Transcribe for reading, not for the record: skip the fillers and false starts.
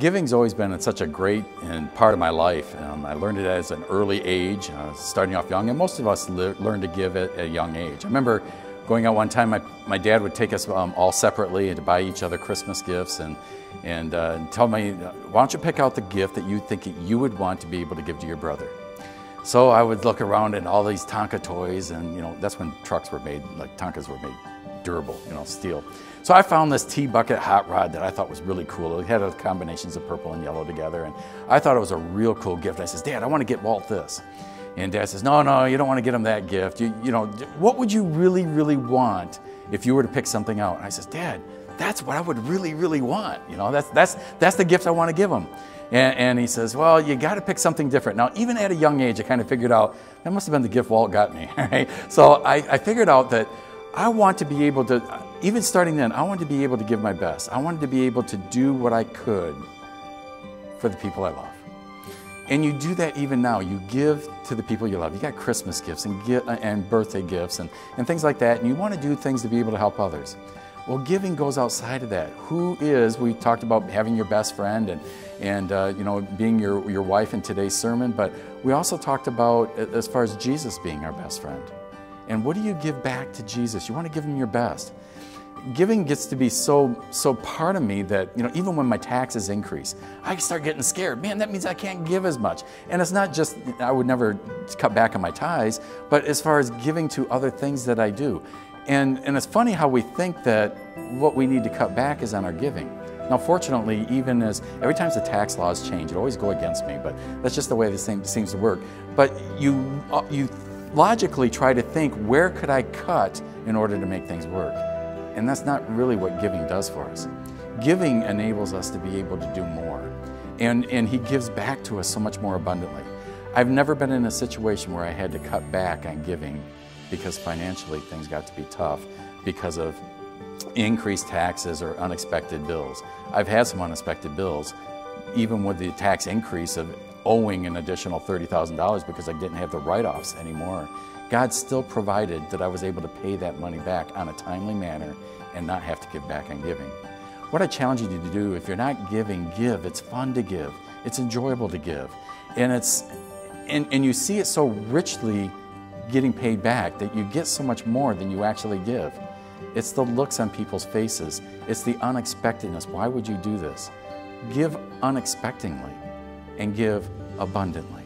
Giving's always been such a great part of my life. I learned it as an early age, starting off young, and most of us learn to give at a young age. I remember going out one time, my dad would take us all separately to buy each other Christmas gifts and tell me, why don't you pick out the gift that you think you would want to be able to give to your brother? So I would look around at all these Tonka toys, and you know, that's when trucks were made, like Tonkas were made durable, you know, steel. So I found this tea bucket hot rod that I thought was really cool. It had combinations of purple and yellow together, and I thought it was a real cool gift. I says, Dad, I want to get Walt this. And Dad says, no, you don't want to get him that gift. You know, what would you really, really want if you were to pick something out? And I says, Dad, that's what I would really, really want. You know, that's the gift I want to give him. And he says, well, you got to pick something different. Now, even at a young age, I kind of figured out, that must have been the gift Walt got me. Right? So I figured out that I want to be able to, even starting then, I wanted to be able to give my best. I wanted to be able to do what I could for the people I love. And you do that even now. You give to the people you love. You got Christmas gifts and birthday gifts and things like that, and you want to do things to be able to help others. Well, giving goes outside of that. We talked about having your best friend and you know, being your wife in today's sermon, but we also talked about, as far as Jesus being our best friend. And what do you give back to Jesus? You want to give him your best. Giving gets to be so part of me that, you know, even when my taxes increase, I start getting scared. Man, that means I can't give as much. And it's not just, I would never cut back on my tithes, but as far as giving to other things that I do. And it's funny how we think that what we need to cut back is on our giving. Now, fortunately, even as every time the tax laws change, it always go against me, but that's just the way this thing seems to work. But you logically try to think, where could I cut in order to make things work? And that's not really what giving does for us. Giving enables us to be able to do more. And he gives back to us so much more abundantly. I've never been in a situation where I had to cut back on giving because financially things got to be tough because of increased taxes or unexpected bills. I've had some unexpected bills, even with the tax increase of owing an additional $30,000 because I didn't have the write-offs anymore. God still provided that I was able to pay that money back on a timely manner and not have to give back on giving. What I challenge you to do, if you're not giving, give. It's fun to give. It's enjoyable to give. And you see it so richly getting paid back that you get so much more than you actually give. It's the looks on people's faces. It's the unexpectedness. Why would you do this? Give unexpectedly and give abundantly.